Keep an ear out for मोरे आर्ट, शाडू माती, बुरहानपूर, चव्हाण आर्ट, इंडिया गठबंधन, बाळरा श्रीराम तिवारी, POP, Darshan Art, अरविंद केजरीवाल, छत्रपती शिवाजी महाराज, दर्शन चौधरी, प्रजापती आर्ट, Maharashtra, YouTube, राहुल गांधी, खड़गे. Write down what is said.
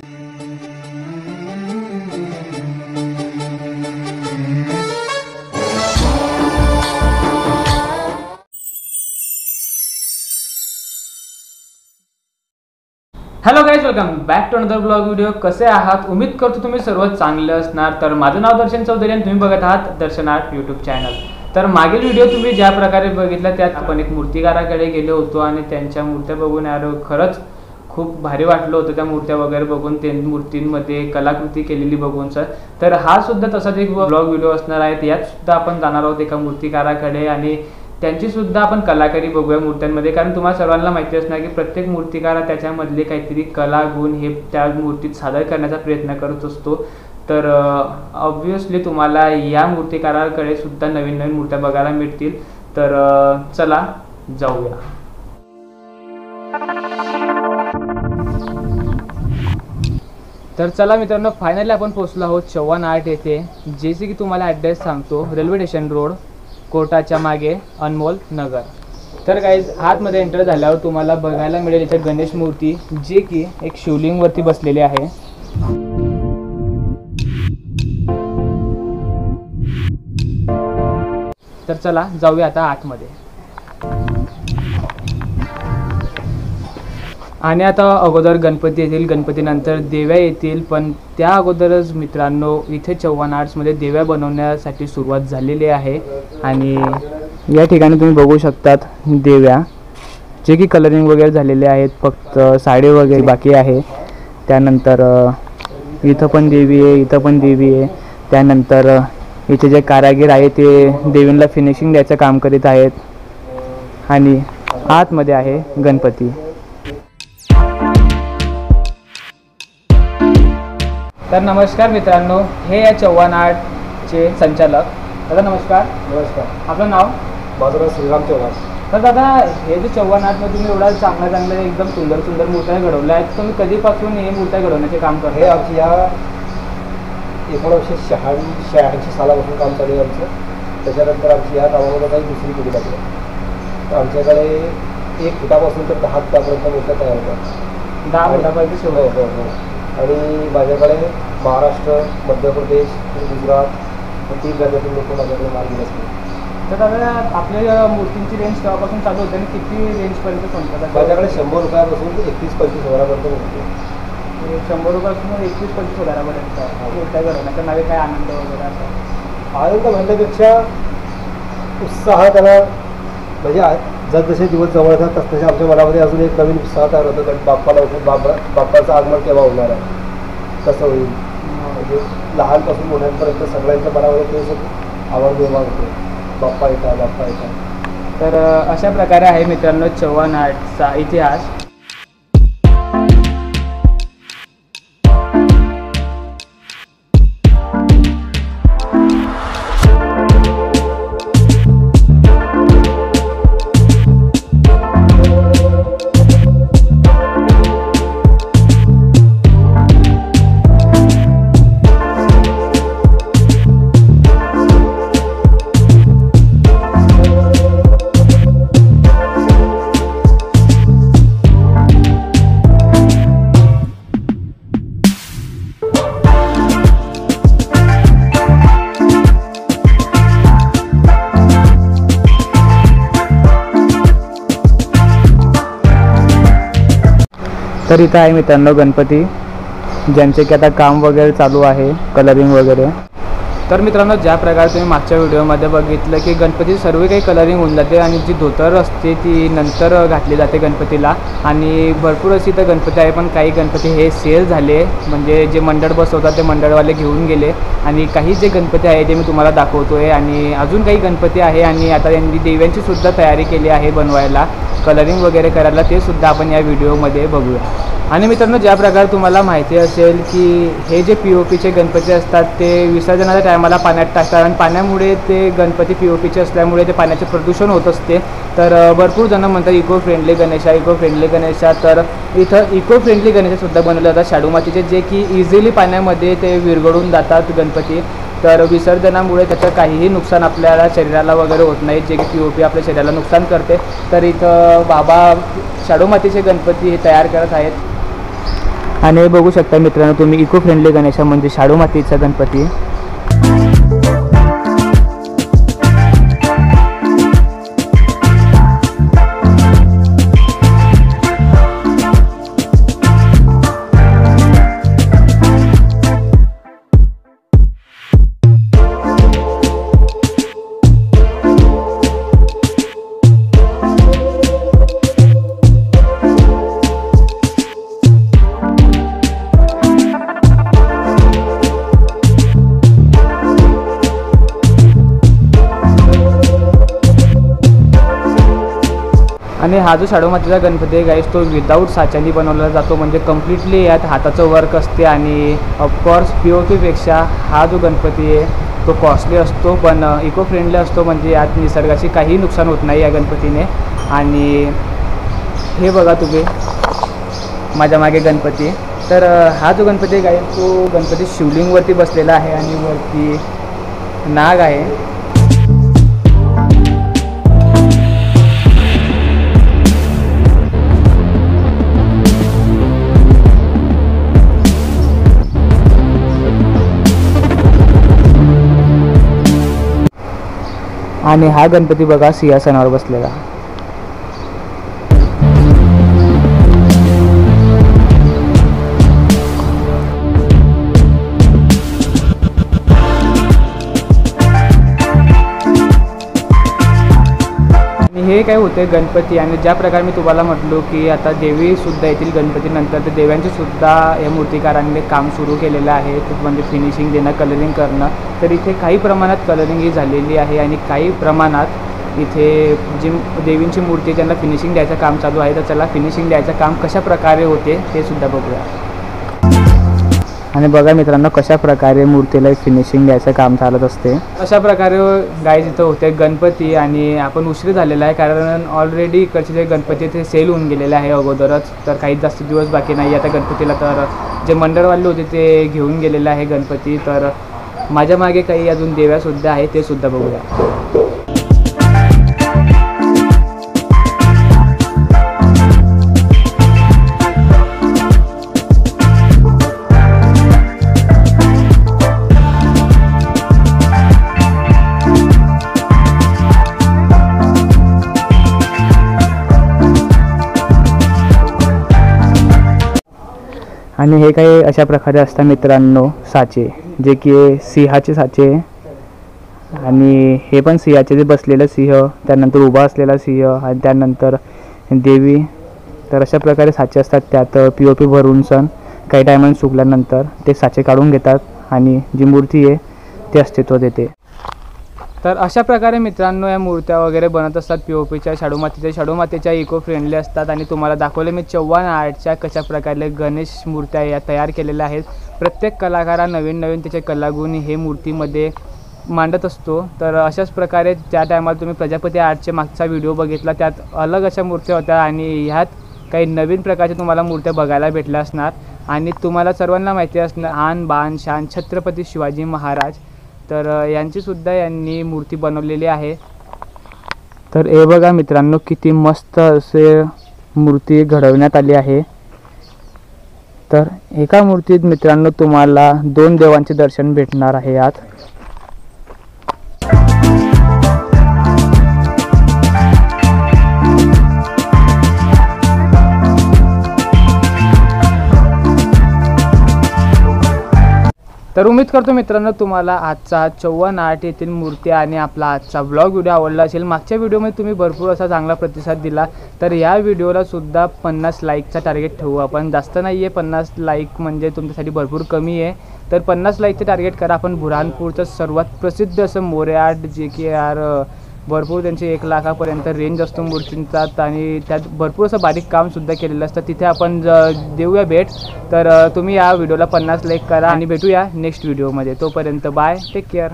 Hello guys, welcome back to another blog video. कसे आहात? उम्मीद करतो तुम्ही सर्व चांगले असणार। तर माझं नाव दर्शन चौधरी आणि तुम्ही बघत आहात दर्शन आर्ट यूट्यूब चॅनल। तर मागील व्हिडिओ तुम्ही ज्या प्रकारे बघितला त्यात आपण एक मूर्तिकाराकडे गेलो होतो आणि त्यांच्या मूर्त्या बघून आलो, खरंच खूप भारी वाटलं होतं त्या मूर्त्या वगैरे बघून, त्या मूर्तींमध्ये कलाकृती केलेली बघून सर। तर हा सुद्धा तसाच एक ब्लॉग व्हिडिओ असणार आहे। त्यात सुद्धा आपण जाणार आहोत एका मूर्तिकाराकडे आणि त्यांची सुद्धा आपण कलाकारी बघूया मूर्त्यांमध्ये, कारण तुम्हाला सर्वांना माहिती असणार की प्रत्येक मूर्तिकार त्याच्यामधले काहीतरी कला गुण हे त्या मूर्तीत सादर करण्याचा प्रयत्न करत असतो। तर ऑब्व्हियसली तुम्हाला या मूर्तिकाराकडे सुद्धा नवीन नवीन मूर्त्या बघायला मिळतील। तर चला जाऊया। तर चला मित्रांनो, फायनली आपण पोहोचलो आहोत चव्हाण आर्ट येथे, जसे की तुम्हाला ॲड्रेस सांगतो, रेल्वे स्टेशन रोड, कोटाच्या मागे, अनमोल नगर। तर गाईज आतमध्ये एंटर झाल्यावर तुम्हाला बघायला मिळेल इथे गणेश मूर्ती, जे की एक शिवलिंगवरती बसलेली आहे। तर चला जाऊया आता आतमध्ये। आणि आता अगोदर गणपती येतील, गणपतीनंतर देव्या येतील, पण त्या अगोदरच मित्रांनो इथे चव्हाण आर्ट्समध्ये देव्या बनवण्यासाठी सुरुवात झालेली आहे। आणि या ठिकाणी तुम्ही बघू शकतात देव्या, जे की कलरिंग वगैरे झालेले आहेत, फक्त साडे वगैरे बाकी आहे। त्यानंतर इथं पण देवी आहे, इथं पण देवी आहे। त्यानंतर इथे जे कारागीर आहे ते देवींना फिनिशिंग द्यायचं काम करीत आहेत। आणि आतमध्ये आहे गणपती। तर नमस्कार मित्रांनो, हे या चव्हाण आर्टचे संचालक दादा, नमस्कार। नमस्कार, आपलं नाव? बाळरा श्रीराम तिवारी। तर दादा, हे जे चव्हाण आर्टमध्ये तुम्ही एवढा चांगला चांगल्या एकदम सुंदर सुंदर मूर्त्या घडवल्या आहेत, तुम्ही कधीपासून हे मूर्त्या घडवण्याचे काम करता? हे आमच्या 1986 सालापासून काम चालू आहे आमचं। त्याच्यानंतर आमची या कामामध्ये काही दुसरी पिढी लागली। तर आमच्याकडे 1 फुटापासून तर 10 फुटापर्यंत मूर्त्या तयार होतात, 10 फुटापर्यंत सुरू होतं। आणि माझ्याकडे महाराष्ट्र, मध्य प्रदेश, गुजरात 3 राज्यातील लोक माझ्याकडे मार्ग असते। तर दादा, आपल्या मूर्तींची रेंज तेव्हापासून चालू होते आणि किती रेंजपर्यंत सांगतात? माझ्याकडे 100 रुपयापासून 31-35 हजारापर्यंत होते। 100 रुपयापासून 31-35 हजारापर्यंत मूर्त्या घडवण्याचा नवे काय आनंद वगैरे असा? आनंद म्हणण्यापेक्षा उत्साह त्याला, म्हणजे जसजसे दिवस जवळ येतात तसतसे आमच्या मनामध्ये अजून एक नवीन उत्साह तयार होतो, कारण बाप्पाला उठून बाप्पाचं आगमन केव्हा होणार आहे, कसं होईल, म्हणजे लहानपासून मोठ्यांपर्यंत सगळ्यांच्या मनामध्ये तेच आवाज निर्माण होतो, बाप्पा येतात, बाप्पा येतात। तर अशा प्रकारे आहे मित्रांनो चव्हाण आर्टचा इतिहास। तर इथं आहे मित्रांनो गणपती, ज्यांचे की आता काम वगैरे चालू आहे, कलरिंग वगैरे। तर मित्रांनो, ज्या प्रकारे तुम्ही मागच्या व्हिडिओमध्ये बघितलं की गणपती सर्व काही कलरिंग होऊन जाते आणि जी धोतर असते ती नंतर घातली जाते गणपतीला। आणि भरपूर अशी तर गणपती आहे, पण काही गणपती हे सेल झाले, म्हणजे जे मंडळ बसवतात ते मंडळवाले घेऊन गेले। आणि काही जे गणपती आहे ते मी तुम्हाला दाखवतो आहे, आणि अजून काही गणपती आहे। आणि आता यांनी देव्यांचीसुद्धा तयारी केली आहे बनवायला, कलरिंग वगैरे करायला, ते सुद्धा आपण या व्हिडिओमध्ये बघूया। आणि मित्रांनो, ज्या प्रकारे तुम्हाला माहिती असेल की हे जे POPचे गणपती असतात ते विसर्जनाच्या टायमाला पाण्यात टाकतात, आणि पाण्यामुळे ते गणपती POPचे असल्यामुळे ते पाण्याचे प्रदूषण होत असते। तर भरपूर जणं म्हणतात eco friendly Ganesha, eco friendly Ganesha. तर इथं इको फ्रेंडली गणेशसुद्धा बनवले जातात शाडू मातीचे, जे की इझिली पाण्यामध्ये ते विरघळून जातात गणपती। तर विसर्जनामुळे त्याचं काहीही नुकसान आपल्याला शरीराला वगैरे होत नाही, जे की POP आपल्या शरीराला नुकसान करते। तर इथं बाबा शाडू मातीचे गणपती हे तयार करत आहेत। आणि बघू शकता मित्रांनो तुम्ही इको फ्रेंडली गणेश म्हणजे शाडू मातीचा गणपती। आणि हा जो शाडू मातीचा गणपती आहे गाइस तो विदाउट साचानी बनवला जातो, म्हणजे कंप्लीटली यात हाताचं वर्क असते। आणि ऑफकोर्स पीओपीपेक्षा हा जो गणपती आहे तो कॉस्टली असतो पण इको फ्रेंडली असतो, म्हणजे यात निसर्गाशी काही नुकसान होत नाही या गणपतीने। आणि हे बघा तुम्ही माझ्या मागे गणपती, तर हा जो गणपती आहे गाइस तो गणपती शिवलिंगवरती बसलेला आहे आणि वरती नाग आहे। आणि हा गणपती बघा सिंहासनावर बसलेला। हे काय होते गणपती, आणि ज्या प्रकारे मी तुम्हाला म्हटलो की आता देवी सुद्धा येतील गणपतीनंतर, तर देव्यांचे सुद्धा या मूर्तिकारांनी काम सुरू केलेलं आहे, म्हणजे फिनिशिंग देणं, कलरिंग करणं। तर इथे काही प्रमाणात कलरिंग ही झालेली आहे आणि काही प्रमाणात इथे जी देवींची मूर्ती त्यांना फिनिशिंग द्यायचं काम चालू आहे। तर चला फिनिशिंग द्यायचं काम कशा प्रकारे होते ते सुद्धा बघूया। आणि बघा मित्रांनो कशा प्रकारे मूर्तीला फिनिशिंग द्यायचं काम चालत असते। अशा प्रकारे गाईज इथं होते गणपती आणि आपण उशीर झालेला आहे कारण ऑलरेडी इकडचे जे गणपती ते सेल होऊन गेलेले आहे अगोदरच, तर काही जास्त दिवस बाकी नाही आता गणपतीला। तर जे मंडळवाले होते ते घेऊन गेलेले आहे गणपती। तर माझ्या मागे काही अजून देव्यासुद्धा आहे ते सुद्धा बघूया। आणि हे काही अशा प्रकारे असतात मित्रांनो साचे, जे की सिंहाचे साचे। आणि हे पण सिंहाचे जे बसलेलं सिंह, त्यानंतर उभा असलेला सिंह आणि त्यानंतर देवी। तर अशा प्रकारे साचे असतात, त्यात पीओपी भरून सण काही डायमंड सुकल्यानंतर ते साचे काढून घेतात आणि जी मूर्ती आहे ते अस्तित्व देते। तर अशा प्रकारे मित्रांनो या मूर्त्या वगैरे बनत असतात पीओपीच्या शाडू मातीच्या इको फ्रेंडली असतात। आणि तुम्हाला दाखवले मी चव्हाण आर्टच्या कशा प्रकारे गणेश मूर्त्या या तयार केलेल्या आहेत। प्रत्येक कलाकारा नवीन त्याचे कलागुण हे मूर्तीमध्ये मांडत असतो। तर अशाच प्रकारे त्या टायमाला तुम्ही प्रजापती आर्टचे मागचा व्हिडिओ बघितला, त्यात अलग अशा मूर्त्या होत्या आणि ह्यात काही नवीन प्रकारच्या तुम्हाला मूर्त्या बघायला भेटल्या असणार। आणि तुम्हाला सर्वांना माहिती असणार आन बान शान छत्रपती शिवाजी महाराज, तर यांचीसुद्धा यांनी मूर्ती बनवलेली आहे। तर हे बघा मित्रांनो किती मस्त असे मूर्ती घडवण्यात आली आहे। तर एका मूर्तीत मित्रांनो तुम्हाला 2 देवांचे दर्शन भेटणार आहे यात। तर उम्मीद करतो मित्रांनो तुम्हाला आजचा चव्हाण आर्ट येथील मूर्ती आणि आपला आजचा ब्लॉग व्हिडिओ आवडला असेल। मागच्या व्हिडिओमध्ये तुम्ही भरपूर असा चांगला प्रतिसाद दिला, तर या व्हिडिओला सुद्धा 50 लाईकचा टार्गेट ठेवू आपण। जास्त नाही आहे, 50 लाईक म्हणजे तुमच्यासाठी भरपूर कमी आहे। तर 50 लाईकचं टार्गेट करा आपण। बुरहानपूरचं सर्वात प्रसिद्ध असं मोरे आर्ट, जे की यार भरपूर त्यांचे 1 लाखापर्यंत रेंज असतो मूर्तींचात आणि त्यात भरपूर असं बारीक कामसुद्धा केलेलं असतं, तिथे आपण देऊया भेट। तर तुम्ही या व्हिडिओला 50 लाईक करा आणि भेटूया नेक्स्ट व्हिडिओमध्ये। तोपर्यंत बाय, टेक केअर।